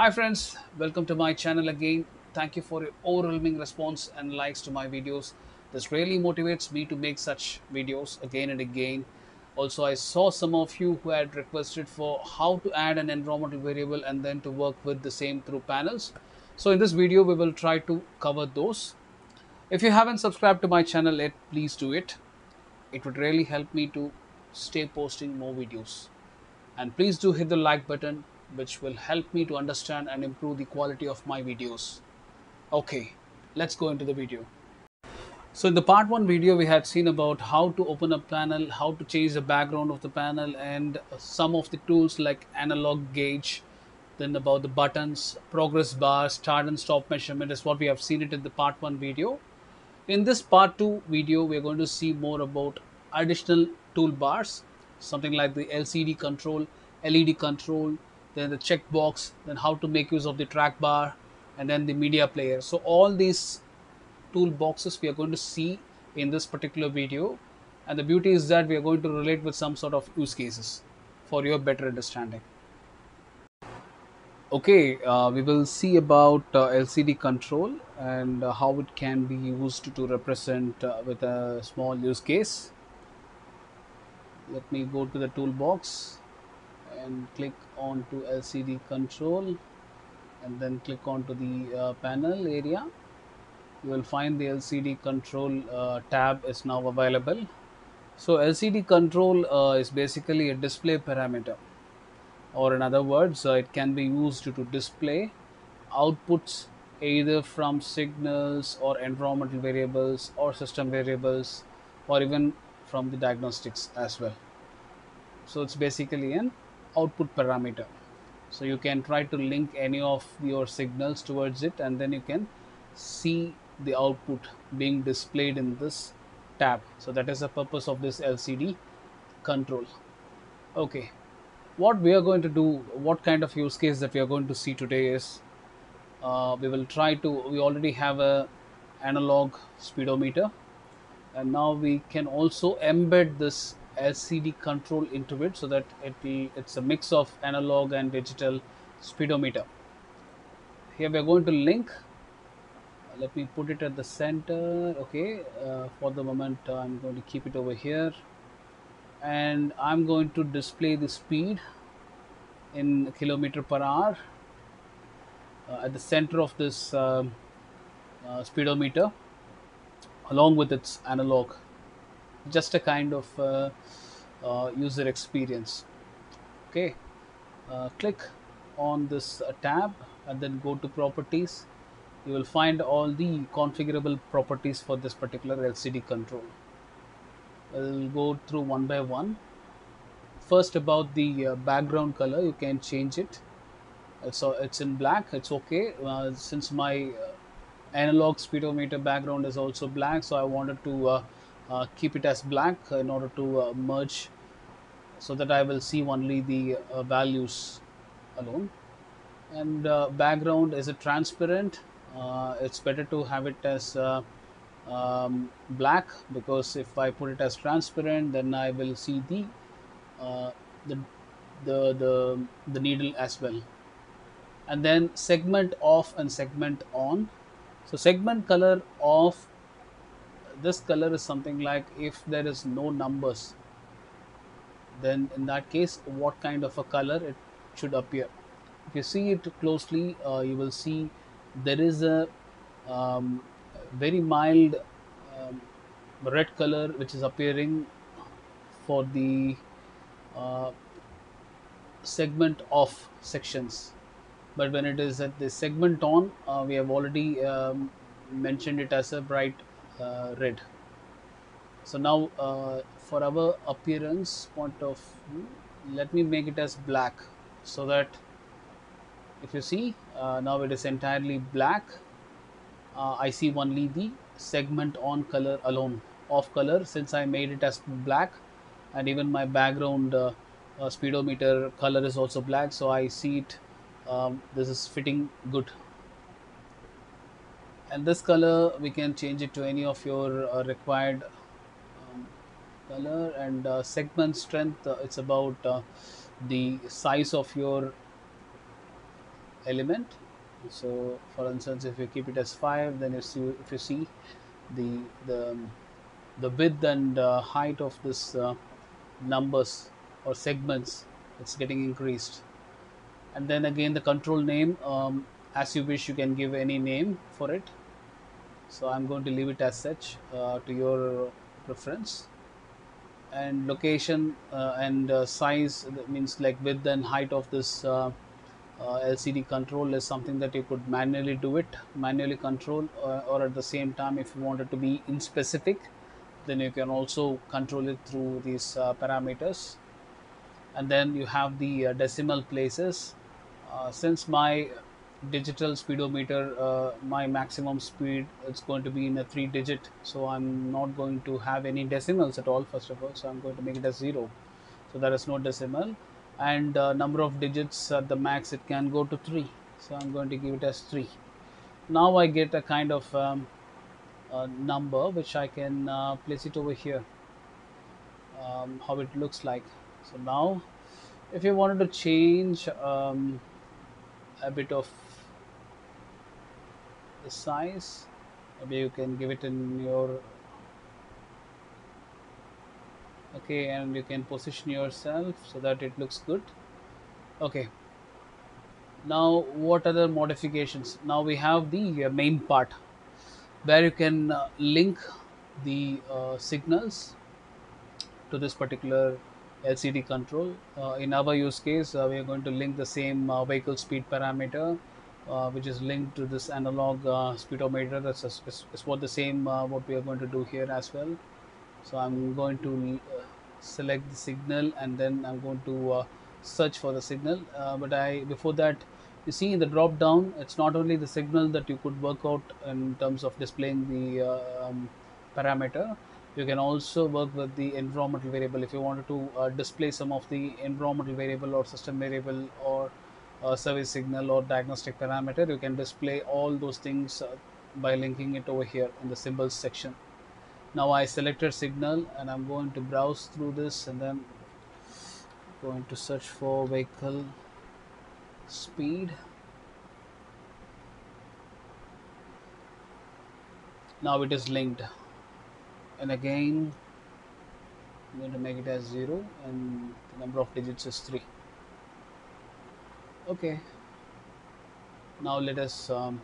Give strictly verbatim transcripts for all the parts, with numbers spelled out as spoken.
Hi friends, welcome to my channel again. Thank you for your overwhelming response and likes to my videos. This really motivates me to make such videos again and again. Also, I saw some of you who had requested for how to add an environmental variable and then to work with the same through panels. So in this video, we will try to cover those. If you haven't subscribed to my channel yet, please do it. It would really help me to stay posting more videos. And please do hit the like button, which will help me to understand and improve the quality of my videos. Okay, let's go into the video. So in the part one video, we had seen about how to open a panel, how to change the background of the panel, and some of the tools like AnalogGuage, then about the buttons, progress bar, start and stop measurement is what we have seen it in the part one video. In this part two video, we are going to see more about additional toolbars, something like the L C D control, L E D control, then the checkbox, then how to make use of the track bar, and then the media player. So all these toolboxes we are going to see in this particular video, and the beauty is that we are going to relate with some sort of use cases for your better understanding. Okay, uh, we will see about uh, L C D control and uh, how it can be used to represent uh, with a small use case. Let me go to the toolbox and click on to L C D control and then click on to the uh, panel area. You will find the L C D control uh, tab is now available. So L C D control uh, is basically a display parameter, or in other words, uh, it can be used to display outputs either from signals or environmental variables or system variables, or even from the diagnostics as well. So it's basically an output parameter. So you can try to link any of your signals towards it, and then you can see the output being displayed in this tab. So that is the purpose of this L C D control. Okay, what we are going to do, what kind of use case that we are going to see today is, uh, we will try to, we already have a analog speedometer, and now we can also embed this L C D control into it, so that it will, it's a mix of analog and digital speedometer. Here we are going to link. Let me put it at the center. Okay, uh, for the moment uh, I'm going to keep it over here, and I'm going to display the speed in kilometer per hour uh, at the center of this uh, uh, speedometer, along with its analog. Just a kind of uh, uh, user experience. Okay, uh, click on this uh, tab and then go to properties. You will find all the configurable properties for this particular L C D control. We'll go through one by one. First, about the uh, background color, you can change it. So it's in black, it's okay. Uh, since my uh, analog speedometer background is also black, so I wanted to uh, Uh, keep it as black in order to uh, merge, so that I will see only the uh, values alone. And uh, background, is it transparent? Uh, it's better to have it as uh, um, black, because if I put it as transparent, then I will see the, uh, the, the, the, the needle as well. And then segment off and segment on. So segment color off, this color is something like if there is no numbers, then in that case what kind of a color it should appear. If you see it closely, uh, you will see there is a um, very mild um, red color which is appearing for the uh, segment off sections. But when it is at the segment on, uh, we have already um, mentioned it as a bright Uh, red. So now uh, for our appearance point of view, let me make it as black, so that if you see uh, now it is entirely black. uh, I see only the segment on color alone. Off color, since I made it as black, and even my background uh, uh, speedometer color is also black, so I see it. Um, this is fitting good. And this color we can change it to any of your uh, required um, color. And uh, segment strength, uh, it's about uh, the size of your element. So for instance, if you keep it as five, then you see, if you see the the the width and uh, height of this uh, numbers or segments, it's getting increased. And then again the control name, um, as you wish, you can give any name for it. So I'm going to leave it as such, uh, to your preference. And location uh, and uh, size, that means like width and height of this uh, uh, L C D control is something that you could manually do it, manually control, uh, or at the same time, if you want it to be in specific, then you can also control it through these uh, parameters. And then you have the uh, decimal places. Uh, since my digital speedometer, uh, my maximum speed, it's going to be in a three digit, so I'm not going to have any decimals at all, first of all, so I'm going to make it as zero, so there is no decimal. And uh, number of digits at the max, it can go to three, so I'm going to give it as three. Now I get a kind of um, a number which I can uh, place it over here, um, how it looks like. So now if you wanted to change um, a bit of the size, maybe you can give it in your, okay, and you can position yourself so that it looks good. Okay, now what other modifications? Now we have the main part where you can uh, link the uh, signals to this particular L C D control. Uh, in our use case, uh, we are going to link the same uh, vehicle speed parameter, uh, which is linked to this analog uh, speedometer. That's a, is, is what the same uh, what we are going to do here as well. So I'm going to uh, select the signal, and then I'm going to uh, search for the signal. Uh, but I before that, you see in the drop down, it's not only the signal that you could work out in terms of displaying the uh, um, parameter. You can also work with the environmental variable. If you wanted to uh, display some of the environmental variable or system variable or uh, service signal or diagnostic parameter, you can display all those things uh, by linking it over here in the symbols section. Now I selected signal, and I'm going to browse through this, and then I'm going to search for vehicle speed. Now it is linked. And again, I'm going to make it as zero, and the number of digits is three. Okay. Now let us um,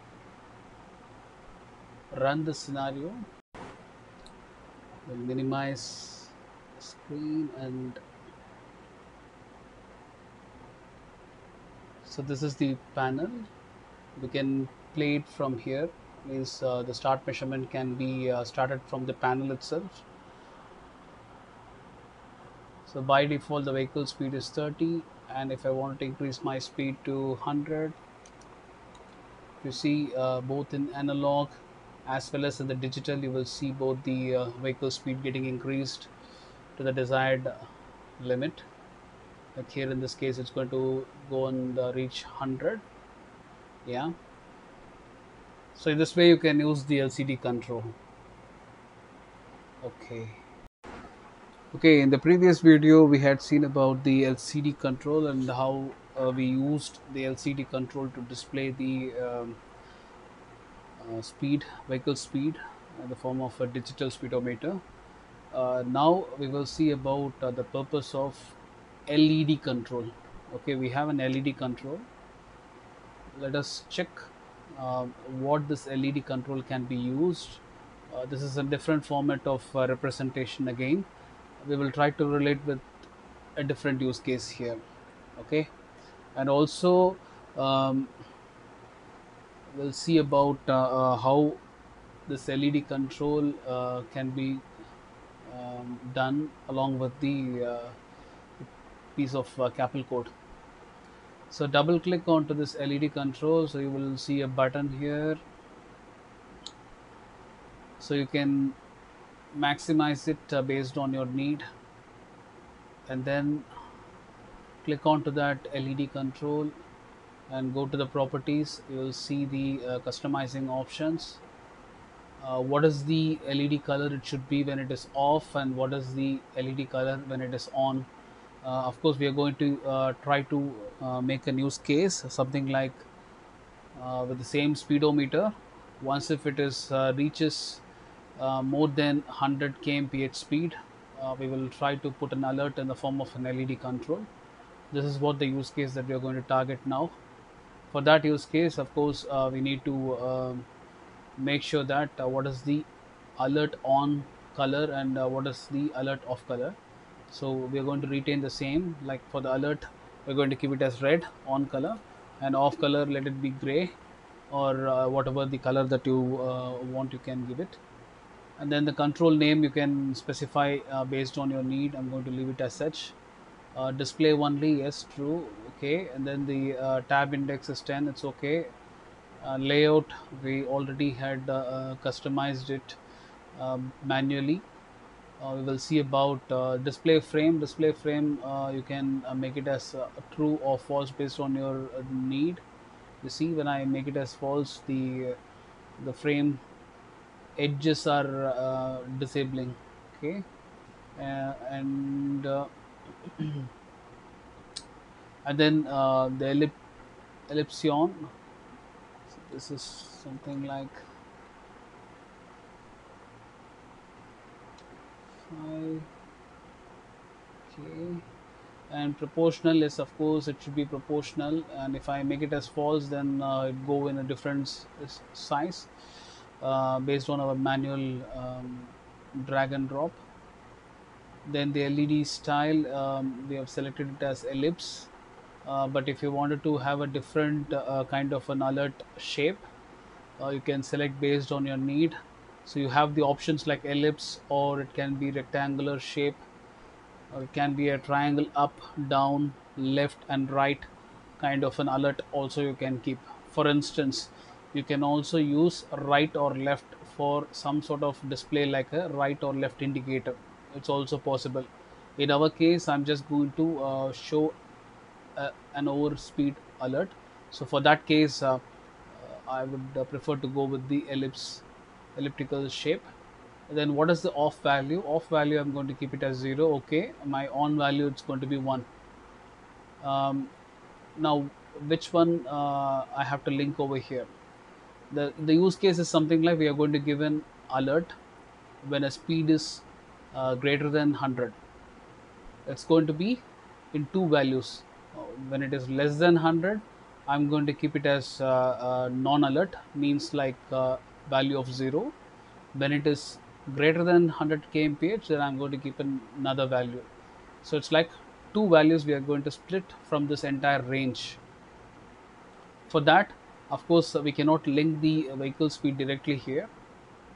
run the scenario. We'll minimize the screen, and so this is the panel. We can play it from here. Means uh, the start measurement can be uh, started from the panel itself. So by default the vehicle speed is thirty, and if I want to increase my speed to one hundred, you see uh, both in analog as well as in the digital, you will see both the uh, vehicle speed getting increased to the desired uh, limit. Like here in this case, it's going to go and uh, reach one hundred. Yeah. So in this way you can use the L C D control. Okay. Okay, in the previous video we had seen about the L C D control and how uh, we used the L C D control to display the um, uh, speed, vehicle speed, in the form of a digital speedometer. Uh, now we will see about uh, the purpose of L E D control. Okay, we have an L E D control. Let us check Uh, what this L E D control can be used. Uh, this is a different format of uh, representation. Again, we will try to relate with a different use case here. Okay, and also um, we'll see about uh, uh, how this L E D control uh, can be um, done along with the uh, piece of uh, C A P L code. So double click onto this L E D control, so you will see a button here. So you can maximize it uh, based on your need, and then click onto that L E D control and go to the properties. You will see the uh, customizing options. Uh, what is the L E D color it should be when it is off, and what is the L E D color when it is on. Uh, of course, we are going to uh, try to uh, make a use case, something like uh, with the same speedometer. Once if it is uh, reaches uh, more than one hundred kilometers per hour speed, uh, we will try to put an alert in the form of an L E D control. This is what the use case that we are going to target now. For that use case, of course, uh, we need to uh, make sure that uh, what is the alert on color and uh, what is the alert off color. So we are going to retain the same, like for the alert we're going to keep it as red on color, and off color let it be gray, or uh, whatever the color that you uh, want you can give it. And then the control name you can specify uh, based on your need. I'm going to leave it as such. Uh, display only, yes, true, okay. And then the uh, tab index is ten, it's okay. Uh, layout, we already had uh, customized it um, manually. Uh, we will see about uh, display frame. Display frame, uh, you can uh, make it as uh, true or false based on your uh, need. You see, when I make it as false, the uh, the frame edges are uh, disabling, okay. Uh, and uh, and then uh, the ellip ellipsion. This is something like five, okay. And proportional is, of course, it should be proportional, and if I make it as false, then uh, it go in a different size uh, based on our manual um, drag and drop. Then the L E D style, um, we have selected it as ellipse. Uh, but if you wanted to have a different uh, kind of an alert shape, uh, you can select based on your need. So you have the options like ellipse, or it can be rectangular shape, or it can be a triangle up, down, left and right kind of an alert also you can keep. For instance, you can also use right or left for some sort of display like a right or left indicator. It's also possible. In our case, I'm just going to uh, show Uh, an overspeed alert. So for that case, uh, I would uh, prefer to go with the ellipse elliptical shape. And then what is the off value? Off value, I'm going to keep it as zero, okay. My on value, it's going to be one. Um, now which one uh, I have to link over here? The, the use case is something like we are going to give an alert when a speed is uh, greater than one hundred. It's going to be in two values. When it is less than one hundred, I'm going to keep it as uh, uh, non-alert, means like uh, value of zero. When it is greater than one hundred kilometers per hour, then I'm going to keep another value. So it's like two values we are going to split from this entire range. For that, of course, we cannot link the vehicle speed directly here. Uh,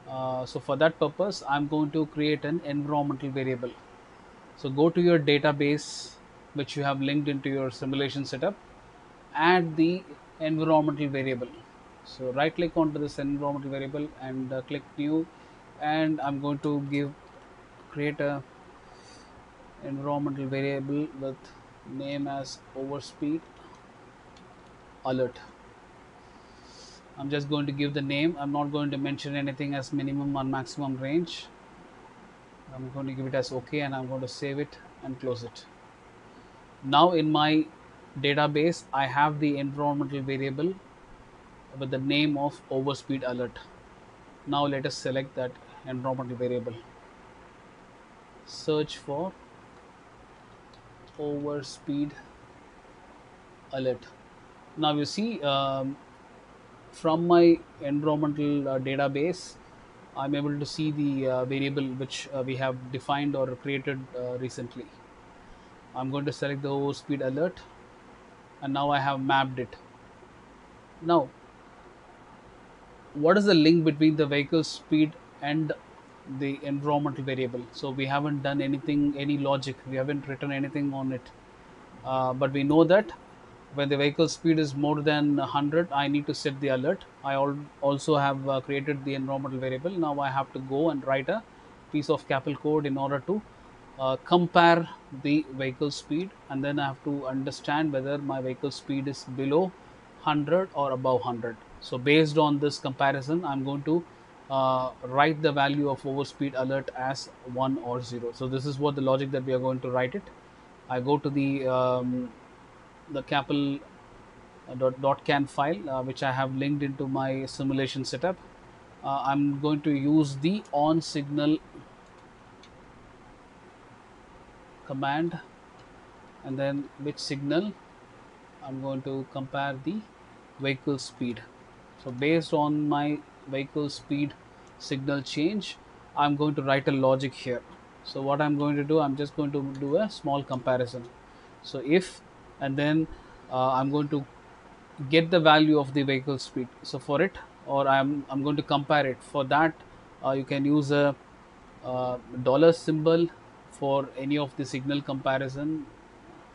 so for that purpose, I'm going to create an environmental variable. So go to your database, which you have linked into your simulation setup, add the environmental variable. So right click onto this environmental variable and uh, click new, and I'm going to give create a environmental variable with name as overspeed alert. I'm just going to give the name. I'm not going to mention anything as minimum or maximum range. I'm going to give it as okay, and I'm going to save it and close it. Now in my database, I have the environmental variable with the name of overspeed alert. Now let us select that environmental variable. Search for overspeed alert. Now you see, um, from my environmental uh, database, I'm able to see the uh, variable which uh, we have defined or created uh, recently. I'm going to select the overspeed alert, and now I have mapped it. Now, what is the link between the vehicle speed and the environmental variable? So we haven't done anything, any logic, we haven't written anything on it. Uh, but we know that when the vehicle speed is more than one hundred, I need to set the alert. I al also have uh, created the environmental variable. Now I have to go and write a piece of C A P L code in order to Uh, compare the vehicle speed, and then I have to understand whether my vehicle speed is below one hundred or above one hundred. So based on this comparison, I'm going to uh, write the value of overspeed alert as one or zero. So this is what the logic that we are going to write it. I go to the um, the C A P L dot, dot .can file, uh, which I have linked into my simulation setup. Uh, I'm going to use the on signal command, and then with signal I'm going to compare the vehicle speed. So based on my vehicle speed signal change, I'm going to write a logic here. So what I'm going to do, I'm just going to do a small comparison. So if, and then uh, I'm going to get the value of the vehicle speed. So for it, or I'm, I'm going to compare it. For that, uh, you can use a uh, dollar symbol for any of the signal comparison.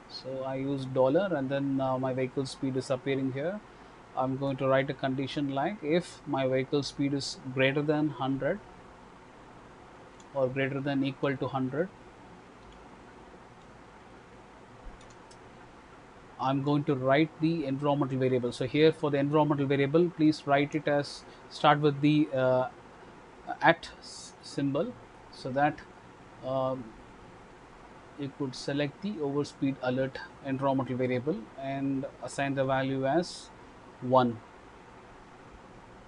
So I use dollar, and then uh, my vehicle speed is appearing here. I'm going to write a condition like if my vehicle speed is greater than one hundred or greater than equal to one hundred, I'm going to write the environmental variable. So here for the environmental variable, please write it as, start with the uh, at symbol, so that um, you could select the overspeed alert environmental variable and assign the value as one.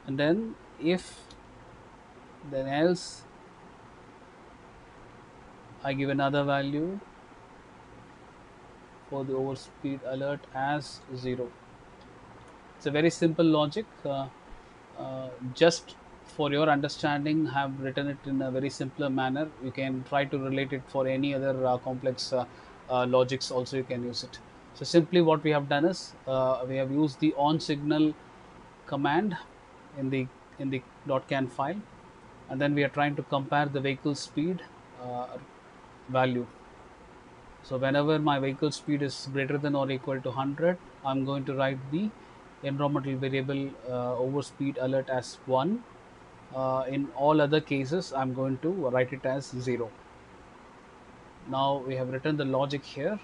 And then if, then else, I give another value for the overspeed alert as zero. It's a very simple logic. Uh, uh, just for your understanding, have written it in a very simpler manner. You can try to relate it for any other uh, complex uh, uh, logics also, you can use it. So simply what we have done is, uh, we have used the on signal command in the in the .can file, and then we are trying to compare the vehicle speed uh, value. So whenever my vehicle speed is greater than or equal to one hundred, I am going to write the environmental variable uh, overspeed alert as one. Uh, in all other cases, I am going to write it as zero. Now we have written the logic here.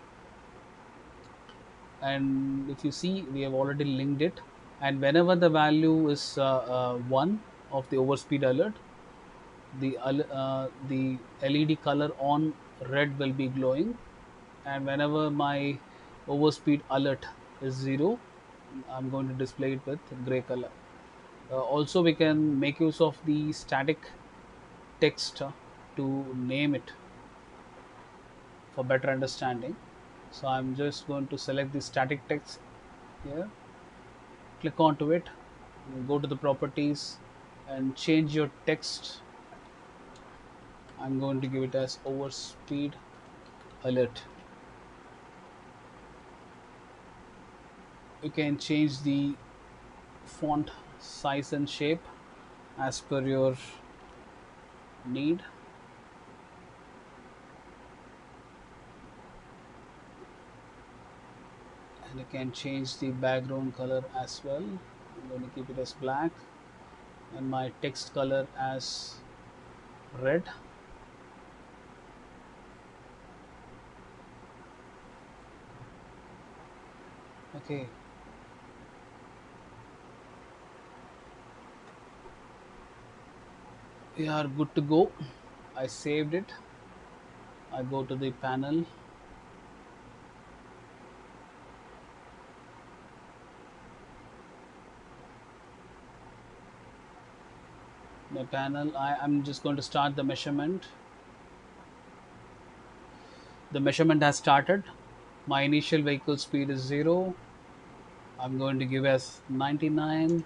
And if you see, we have already linked it, and whenever the value is uh, uh, one of the overspeed alert, the uh, the L E D color on red will be glowing, and whenever my overspeed alert is zero, I'm going to display it with gray color. Uh, also, we can make use of the static text to name it for better understanding. So I'm just going to select the static text here, click onto it, go to the properties and change your text. I'm going to give it as overspeed alert. You can change the font size and shape as per your need. And you can change the background color as well. I'm going to keep it as black, and my text color as red. Okay. We are good to go. I saved it. I go to the panel. My panel, I am just going to start the measurement. The measurement has started. My initial vehicle speed is zero. I'm going to give as ninety-nine.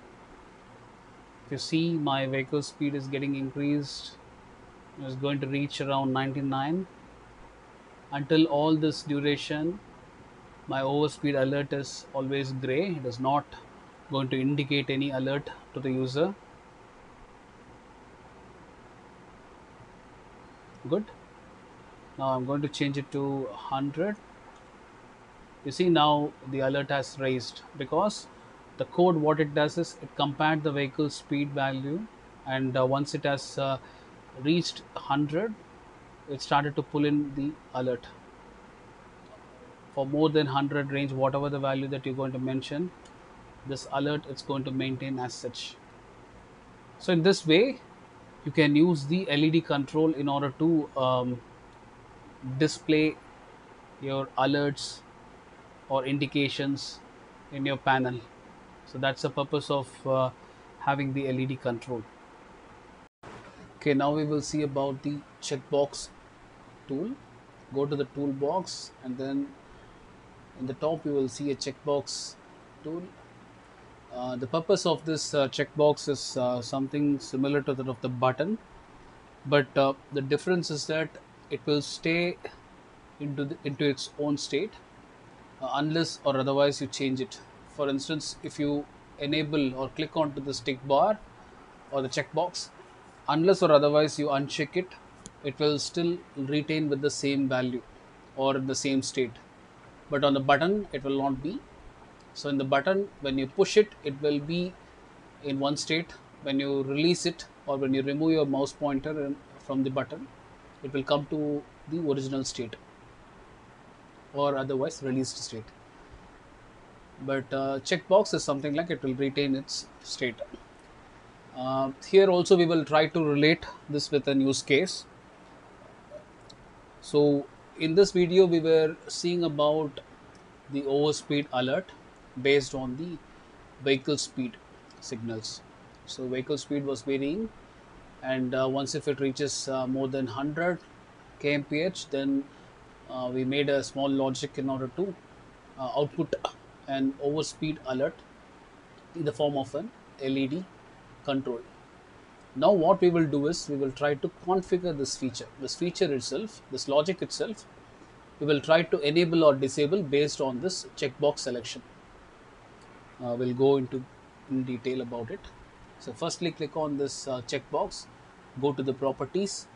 If you see, my vehicle speed is getting increased. It's going to reach around ninety-nine. Until all this duration, my overspeed alert is always gray. It is not going to indicate any alert to the user. Good. Now I'm going to change it to one hundred. You see, now the alert has raised, because the code, what it does is it compared the vehicle speed value, and uh, once it has uh, reached one hundred, it started to pull in the alert. For more than one hundred range, whatever the value that you're going to mention, this alert it's going to maintain as such. So in this way, you can use the L E D control in order to um, display your alerts or indications in your panel. So that's the purpose of uh, having the L E D control. Okay, now we will see about the checkbox tool. Go to the toolbox, and then in the top you will see a checkbox tool. Uh, the purpose of this uh, checkbox is uh, something similar to that of the button, but uh, the difference is that it will stay into the, into its own state uh, unless or otherwise you change it. For instance, if you enable or click onto the tick bar or the checkbox, unless or otherwise you uncheck it, it will still retain with the same value or in the same state. But on the button, it will not be. So in the button, when you push it, it will be in one state. When you release it or when you remove your mouse pointer from the button, it will come to the original state or otherwise released state. But uh, checkbox is something like it will retain its state. Uh, here also we will try to relate this with a use case. So in this video we were seeing about the overspeed alert based on the vehicle speed signals. So vehicle speed was varying, and uh, once if it reaches uh, more than one hundred kilometers per hour, then uh, we made a small logic in order to uh, output an overspeed alert in the form of an L E D control. Now what we will do is we will try to configure this feature, this feature itself, this logic itself. We will try to enable or disable based on this checkbox selection. Uh, we'll go into in detail about it. So firstly, click on this uh, checkbox, go to the properties,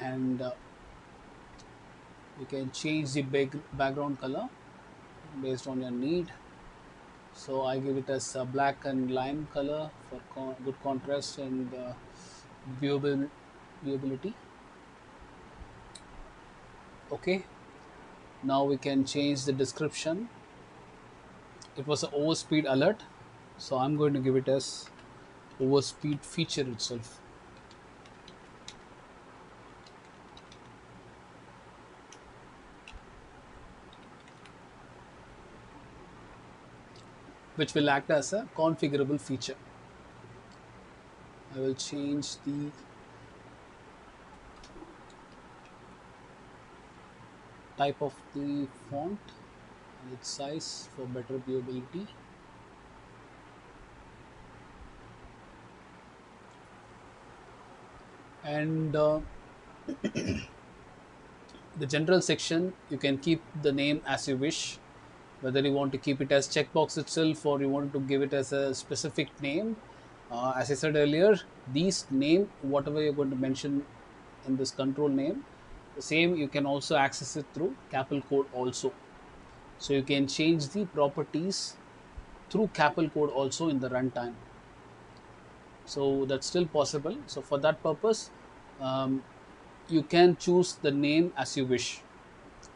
and uh, you can change the big background color based on your need. So I give it as a black and lime color for con good contrast and uh, viewable viewability. Okay, now we can change the description. It was an overspeed alert, so I'm going to give it as overspeed feature itself. Which will act as a configurable feature. I will change the type of the font and its size for better viewability. And uh, the general section, you can keep the name as you wish. Whether you want to keep it as checkbox itself or you want to give it as a specific name. Uh, as I said earlier, these name, whatever you're going to mention in this control name, the same you can also access it through C A P L code also. So you can change the properties through C A P L code also in the runtime. So that's still possible. So for that purpose, um, you can choose the name as you wish.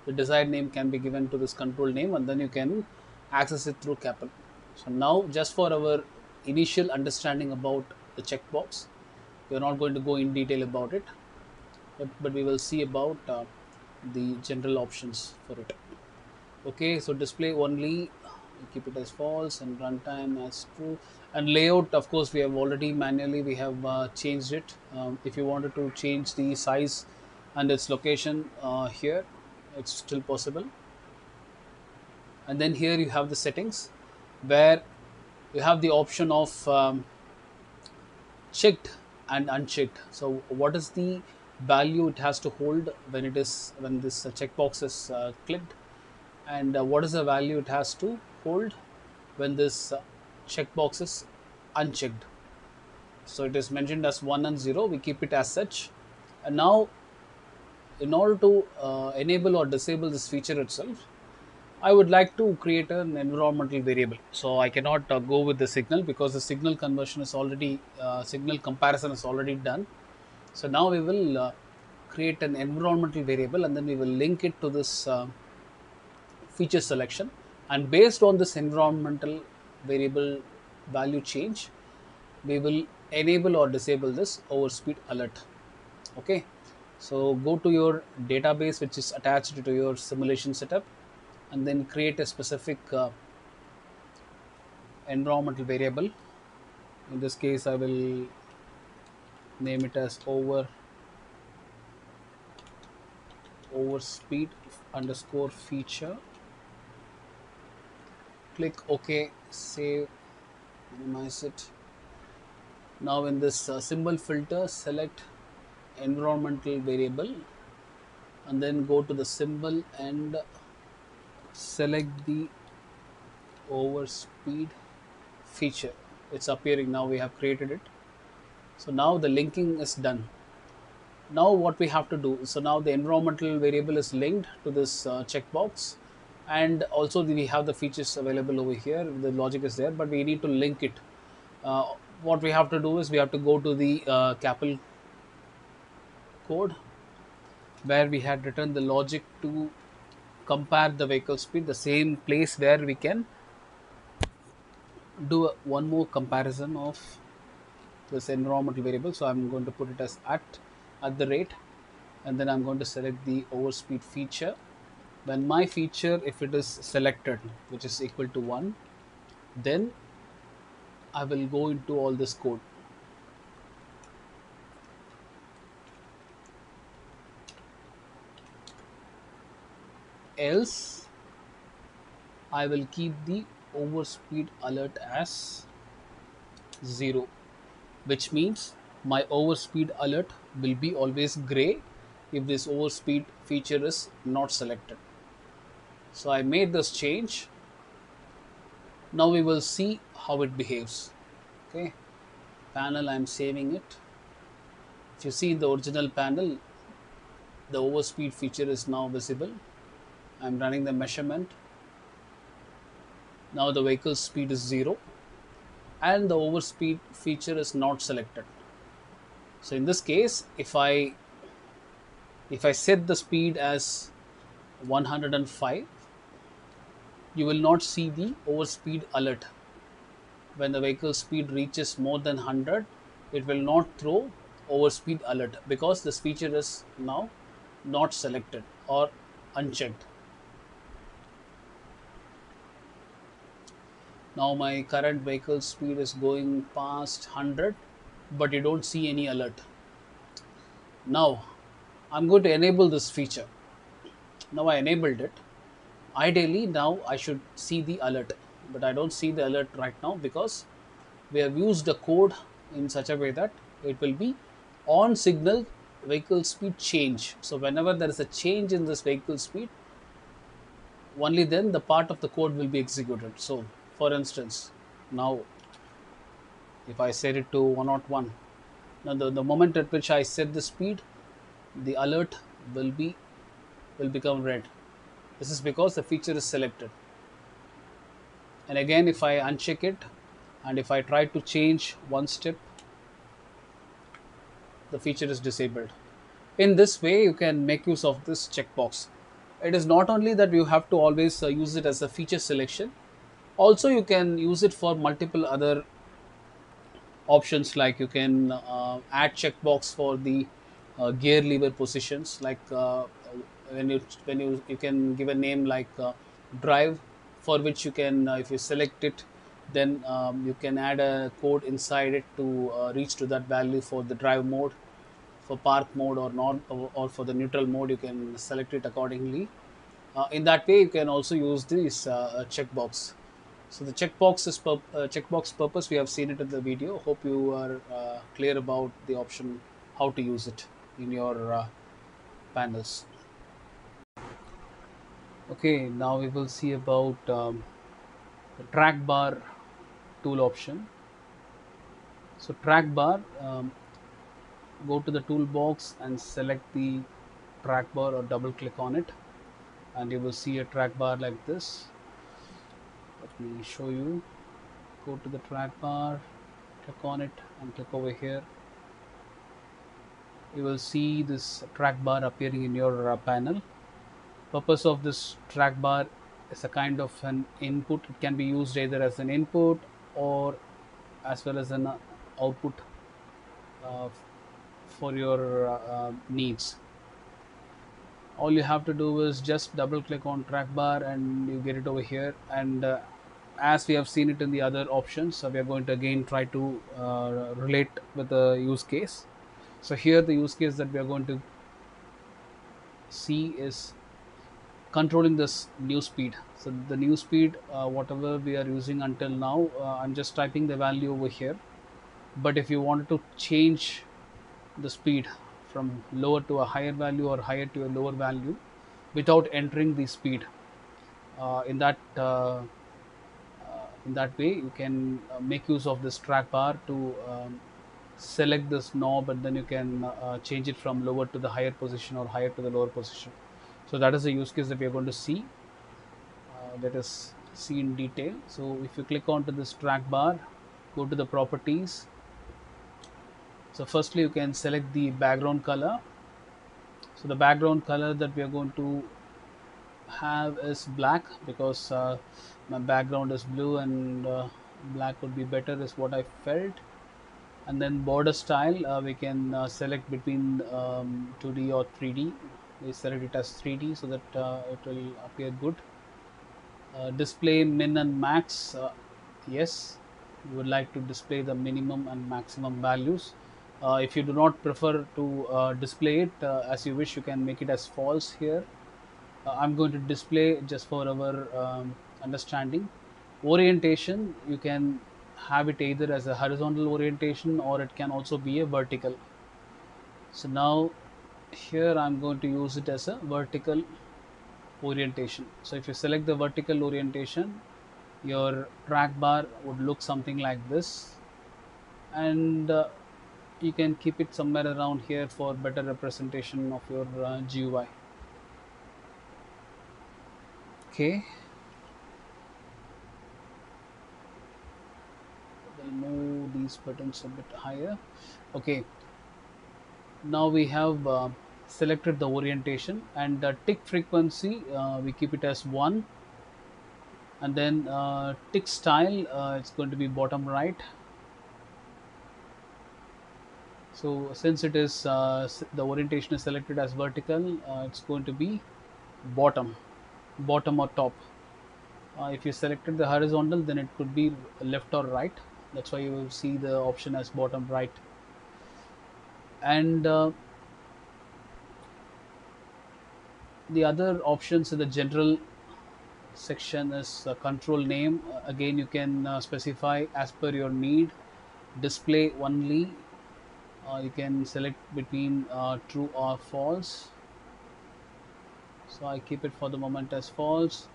The desired name can be given to this control name, and then you can access it through C A P L. So now, just for our initial understanding about the checkbox, we are not going to go in detail about it, but, but we will see about uh, the general options for it. Okay, so display only, keep it as false, and runtime as true, and layout, of course, we have already manually we have uh, changed it. Um, if you wanted to change the size and its location uh, here, it's still possible. And then here you have the settings where you have the option of um, checked and unchecked. So what is the value it has to hold when it is when this uh, checkbox is uh, clicked, and uh, what is the value it has to hold when this uh, checkbox is unchecked. So it is mentioned as one and zero. We keep it as such. And now, in order to uh, enable or disable this feature itself, I would like to create an environmental variable. So I cannot uh, go with the signal because the signal conversion is already, uh, signal comparison is already done. So now we will uh, create an environmental variable, and then we will link it to this uh, feature selection. And based on this environmental variable value change, we will enable or disable this overspeed alert. Okay. So go to your database which is attached to your simulation setup and then create a specific uh, environmental variable. In this case, I will name it as over over speed underscore feature. Click OK, save, minimize it. Now in this uh, symbol filter, select environmental variable and then go to the symbol and select the overspeed feature. It's appearing now, we have created it. So now the linking is done. Now what we have to do, so now the environmental variable is linked to this uh, checkbox, and also we have the features available over here, the logic is there, but we need to link it. Uh, what we have to do is we have to go to the uh, C A P L code where we had written the logic to compare the vehicle speed, the same place where we can do a, one more comparison of this environmental variable. So I'm going to put it as at at the rate, and then I'm going to select the overspeed feature. When my feature, if it is selected, which is equal to one, then I will go into all this code. Else, I will keep the overspeed alert as zero, which means my overspeed alert will be always gray if this overspeed feature is not selected. So I made this change. Now we will see how it behaves. Okay, panel, I am saving it. If you see in the original panel, the overspeed feature is now visible. I am running the measurement. Now the vehicle speed is zero and the overspeed feature is not selected. So in this case, if I if I set the speed as one hundred and five, you will not see the overspeed alert. When the vehicle speed reaches more than one hundred, it will not throw overspeed alert because this feature is now not selected or unchecked. Now my current vehicle speed is going past one hundred, but you don't see any alert. Now I'm going to enable this feature. Now I enabled it. Ideally now I should see the alert, but I don't see the alert right now because we have used the code in such a way that it will be on signal vehicle speed change. So whenever there is a change in this vehicle speed, only then the part of the code will be executed. So for instance, now if I set it to one oh one, now the, the moment at which I set the speed, the alert will be will become red. This is because the feature is selected. And again, if I uncheck it and if I try to change one step, the feature is disabled. In this way, you can make use of this checkbox. It is not only that you have to always uh, use it as a feature selection. Also, you can use it for multiple other options, like you can uh, add checkbox for the uh, gear lever positions, like uh, when you when you you can give a name like uh, drive, for which you can uh, if you select it, then um, you can add a code inside it to uh, reach to that value for the drive mode, for park mode, or not, or, or for the neutral mode. You can select it accordingly. Uh, in that way, you can also use this uh, checkbox. So the checkbox is pur uh, checkbox purpose, we have seen it in the video. Hope you are uh, clear about the option, how to use it in your uh, panels. Okay, now we will see about um, the track bar tool option. So track bar, um, go to the toolbox and select the track bar or double click on it, and you will see a track bar like this. Let me show you. Go to the track bar, click on it and click over here. You will see this track bar appearing in your uh, panel. Purpose of this track bar is a kind of an input. It can be used either as an input or as well as an uh, output uh, for your uh, uh, needs. all you have to do is just double click on track bar and you get it over here. And uh, as we have seen it in the other options, so we are going to again try to uh, relate with the use case. So here the use case that we are going to see is controlling this new speed. So the new speed, uh, whatever we are using until now, uh, I'm just typing the value over here. But if you wanted to change the speed from lower to a higher value or higher to a lower value without entering the speed, uh, in that uh, uh, in that way you can uh, make use of this track bar to um, select this knob, and then you can uh, change it from lower to the higher position or higher to the lower position. So that is the use case that we are going to see. Uh, let us see in detail. So if you click onto this track bar, go to the properties. So firstly you can select the background color. So the background color that we are going to have is black, because uh, my background is blue and uh, black would be better is what I felt. And then border style, uh, we can uh, select between um, two D or three D. We select it as three D so that uh, it will appear good. Uh, display min and max, uh, yes, we would like to display the minimum and maximum values. Uh, if you do not prefer to uh, display it uh, as you wish, you can make it as false here. Uh, I'm going to display just for our um, understanding. Orientation, you can have it either as a horizontal orientation or it can also be a vertical. So now here I'm going to use it as a vertical orientation. So if you select the vertical orientation, your track bar would look something like this, and uh, you can keep it somewhere around here for better representation of your uh, G U I. Okay, we'll move these buttons a bit higher. Okay, now we have uh, selected the orientation, and the tick frequency uh, we keep it as one, and then uh, tick style, uh, it's going to be bottom right. So since it is uh, the orientation is selected as vertical, uh, it's going to be bottom, bottom or top. Uh, if you selected the horizontal, then it could be left or right. That's why you will see the option as bottom right. And uh, the other options in the general section is uh, control name. Uh, again, you can uh, specify as per your need. Display only. Uh, you can select between uh, true or false. So I keep it for the moment as false.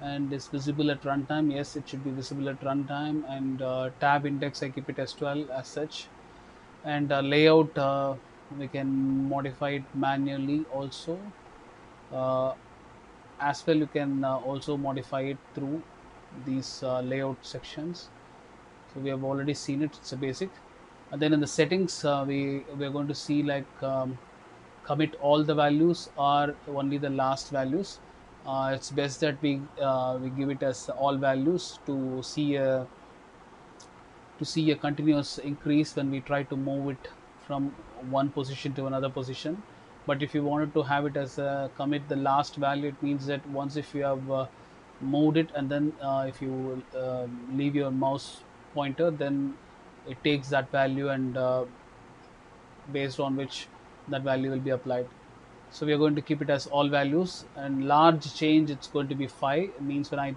And is visible at runtime? Yes, it should be visible at runtime. And uh, tab index, I keep it as twelve as such. And uh, layout, uh, we can modify it manually also. Uh, as well, you can uh, also modify it through these uh, layout sections. So we have already seen it, it's a basic. And then in the settings, uh, we, we are going to see like um, commit all the values or only the last values. Uh, it's best that we, uh, we give it as all values to see a, to see a continuous increase when we try to move it from one position to another position. But if you wanted to have it as a commit the last value, it means that once if you have uh, moved it, and then uh, if you uh, leave your mouse pointer, then it takes that value, and uh, based on which that value will be applied. So we are going to keep it as all values. And large change, it's going to be five. It means when I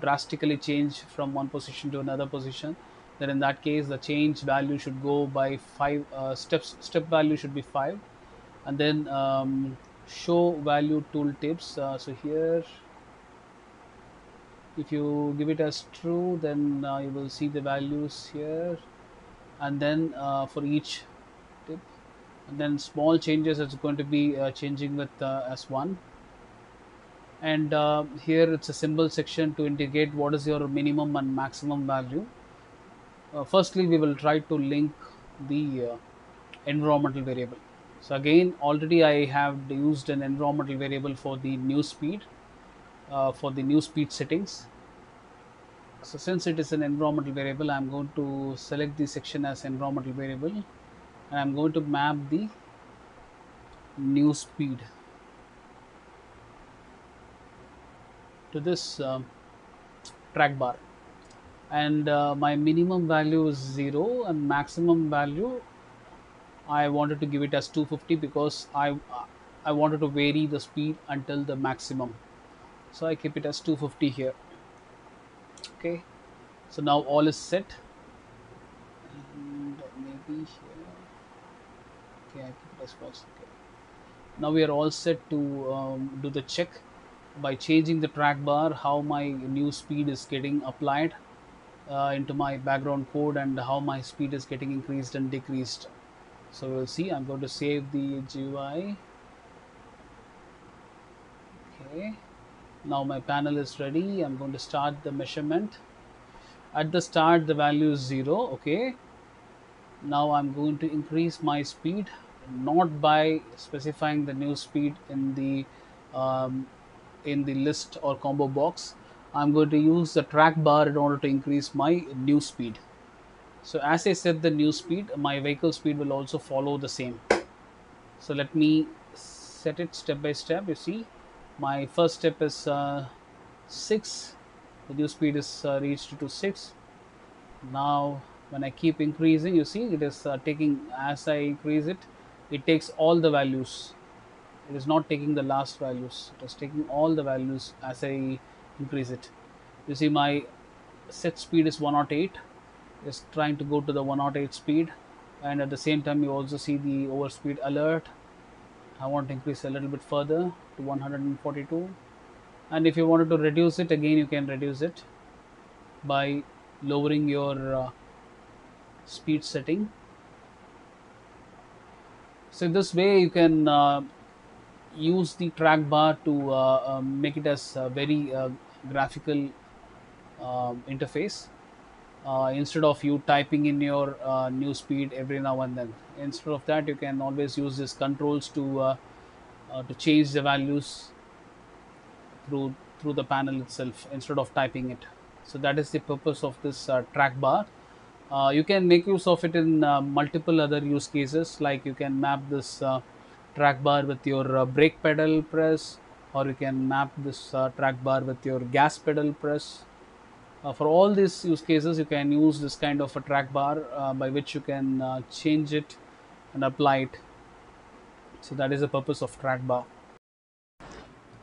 drastically change from one position to another position, then in that case the change value should go by five uh, steps. Step value should be five. And then um, show value tooltips. Uh, so here, if you give it as true, then uh, you will see the values here, and then uh, for each tip. And then small changes, it's going to be uh, changing with uh, as one. And uh, here it's a symbol section to indicate what is your minimum and maximum value. Uh, firstly, we will try to link the uh, environmental variable. So again, already I have used an environmental variable for the new speed. Uh, for the new speed settings. So since it is an environmental variable, I am going to select the section as environmental variable, and I am going to map the new speed. to this um, track bar, and uh, my minimum value is zero and maximum value I wanted to give it as two fifty because I I wanted to vary the speed until the maximum, so I keep it as two fifty here. Okay, so now all is set, and maybe here. Okay, I keep it as false. Okay, now we are all set to um, do the check by changing the track bar, how my new speed is getting applied uh, into my background code and how my speed is getting increased and decreased. So we'll see. I'm going to save the G U I. Okay, now my panel is ready. I'm going to start the measurement. At the start the value is zero. Okay, now I'm going to increase my speed, not by specifying the new speed in the um, in the list or combo box. I'm going to use the track bar in order to increase my new speed. So as I set the new speed, my vehicle speed will also follow the same. So let me set it step by step. You see, my first step is uh, six. The new speed is uh, reached to six. Now when I keep increasing, you see it is uh, taking, as I increase it, it takes all the values. It is not taking the last values. It is taking all the values as I increase it. You see my set speed is one oh eight. Is trying to go to the one oh eight speed, and at the same time you also see the overspeed alert. I want to increase a little bit further to one forty-two, and if you wanted to reduce it again, you can reduce it by lowering your uh, speed setting. So this way you can uh, use the track bar to uh, uh, make it as a very uh, graphical uh, interface. Uh, instead of you typing in your uh, new speed every now and then, instead of that you can always use these controls to uh, uh, to change the values through through the panel itself instead of typing it. So that is the purpose of this uh, track bar. Uh, you can make use of it in uh, multiple other use cases, like you can map this uh, track bar with your uh, brake pedal press, or you can map this uh, track bar with your gas pedal press. Uh, for all these use cases you can use this kind of a track bar uh, by which you can uh, change it and apply it. So that is the purpose of track bar.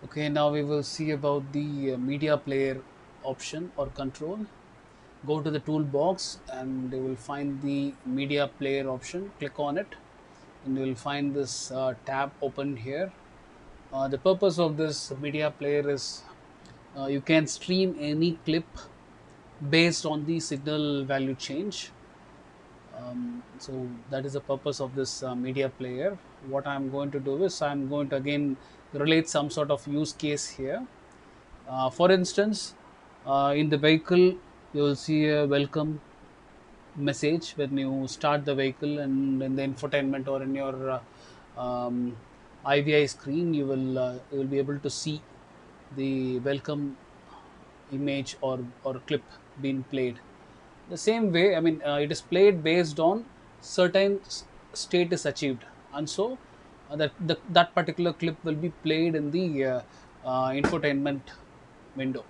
Okay, now we will see about the uh, media player option or control. Go to the toolbox and you will find the media player option. Click on it and you will find this uh, tab open here. Uh, the purpose of this media player is uh, you can stream any clip based on the signal value change. Um, so that is the purpose of this uh, media player. What I am going to do is I am going to again relate some sort of use case here. Uh, for instance, uh, in the vehicle you will see a welcome message when you start the vehicle, and in the infotainment or in your uh, um, I V I screen you will uh, you will be able to see the welcome image or or clip being played. The same way, I mean, uh, it is played based on certain state is achieved, and so uh, that the, that particular clip will be played in the uh, uh, infotainment window.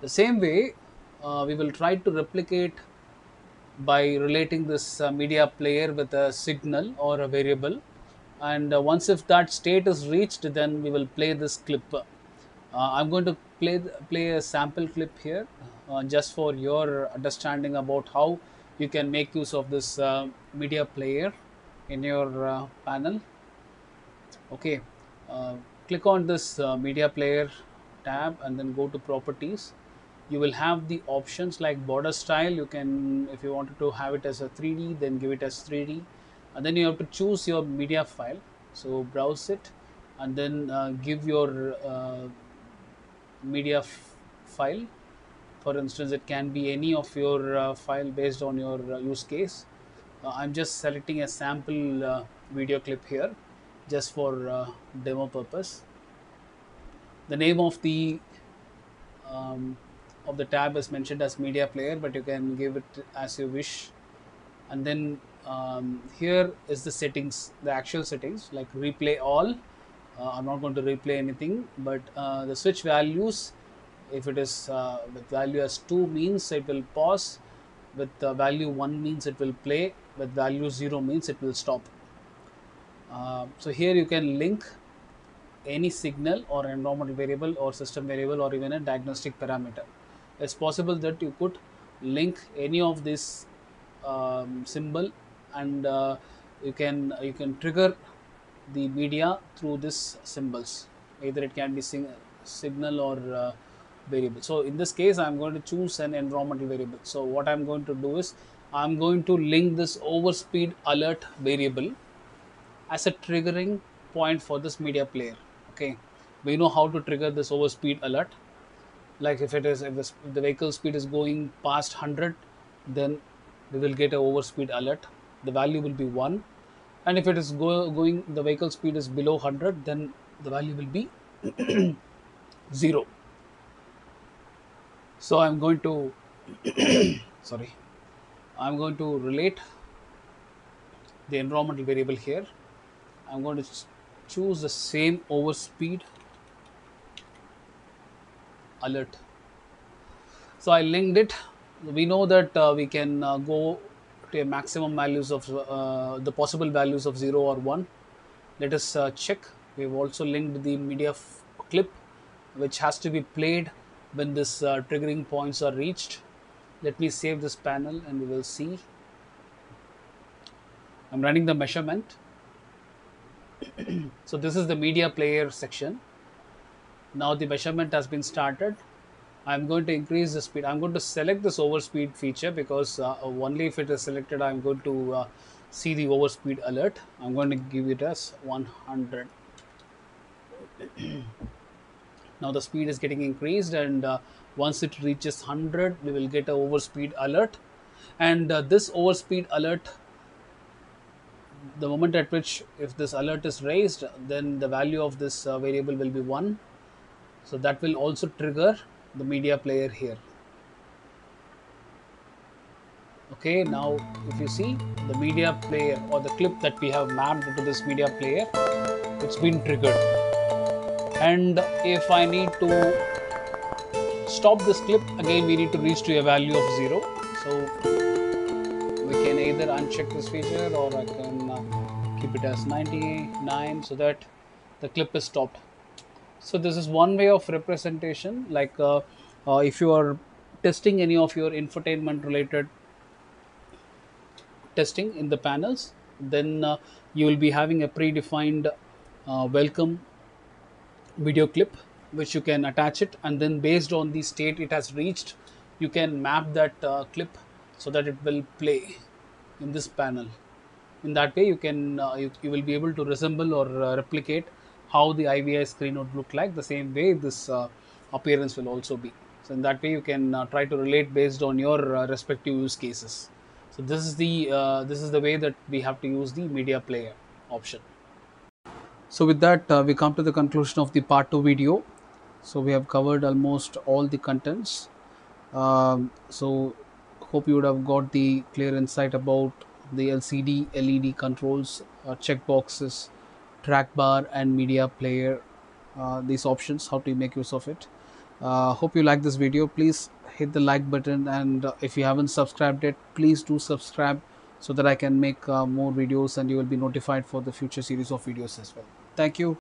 The same way, uh, we will try to replicate by relating this uh, media player with a signal or a variable, and uh, once if that state is reached, then we will play this clip. Uh, I'm going to play play a sample clip here uh, just for your understanding about how you can make use of this uh, media player in your uh, panel. Okay, uh, click on this uh, media player tab and then go to properties. You will have the options like border style. You can, if you wanted to have it as a three D, then give it as three D, and then you have to choose your media file. So browse it and then uh, give your uh, media file. For instance, it can be any of your uh, file based on your uh, use case. uh, I'm just selecting a sample uh, video clip here just for uh, demo purpose. The name of the um, of the tab is mentioned as media player, but you can give it as you wish. And then um, here is the settings, the actual settings, like replay all. Uh, I'm not going to replay anything, but uh, the switch values if it is uh, with value as two means it will pause, with uh, value one means it will play, with value zero means it will stop. Uh, so here you can link any signal or environmental variable or system variable or even a diagnostic parameter. It's possible that you could link any of this um, symbol, and uh, you can you can trigger the media through this symbols. Either it can be sing signal or uh, variable. So in this case, I am going to choose an environmental variable. So what I am going to do is I am going to link this overspeed alert variable as a triggering point for this media player. Okay, we know how to trigger this overspeed alert. Like if it is if the, if the vehicle speed is going past one hundred, then we will get an overspeed alert. The value will be one, and if it is go, going the vehicle speed is below one hundred, then the value will be zero. So I am going to sorry, I am going to relate the environmental variable here. I am going to choose the same overspeed alert. So I linked it. We know that uh, we can uh, go to a maximum values of uh, the possible values of zero or one. Let us uh, check. We have also linked the media clip, which has to be played when this uh, triggering points are reached. Let me save this panel and we will see. I'm running the measurement. So this is the media player section. Now the measurement has been started. I'm going to increase the speed. I'm going to select this overspeed feature because uh, only if it is selected, I'm going to uh, see the overspeed alert. I'm going to give it as one hundred. Now the speed is getting increased, and uh, once it reaches one hundred, we will get an overspeed alert. And uh, this overspeed alert, the moment at which if this alert is raised, then the value of this uh, variable will be one. So that will also trigger the media player here. Okay, now if you see the media player or the clip that we have mapped into this media player, it's been triggered. And if I need to stop this clip, again we need to reach to a value of zero. So we can either uncheck this feature, or I can uh, keep it as ninety-nine so that the clip is stopped. So this is one way of representation. Like uh, uh, if you are testing any of your infotainment related testing in the panels, then uh, you will be having a predefined uh, welcome video clip which you can attach it, and then based on the state it has reached, you can map that uh, clip so that it will play in this panel. In that way you can uh, you, you will be able to resemble or uh, replicate how the I V I screen would look like. The same way this uh, appearance will also be. So in that way you can uh, try to relate based on your uh, respective use cases. So this is the uh, this is the way that we have to use the media player option. So with that uh, we come to the conclusion of the part two video. So we have covered almost all the contents. Um, so hope you would have got the clear insight about the L C D, L E D controls, uh, checkboxes, track bar and media player, uh, these options, how to make use of it. Uh, hope you like this video. Please hit the like button, and uh, if you haven't subscribed yet, please do subscribe so that I can make uh, more videos and you will be notified for the future series of videos as well. Thank you.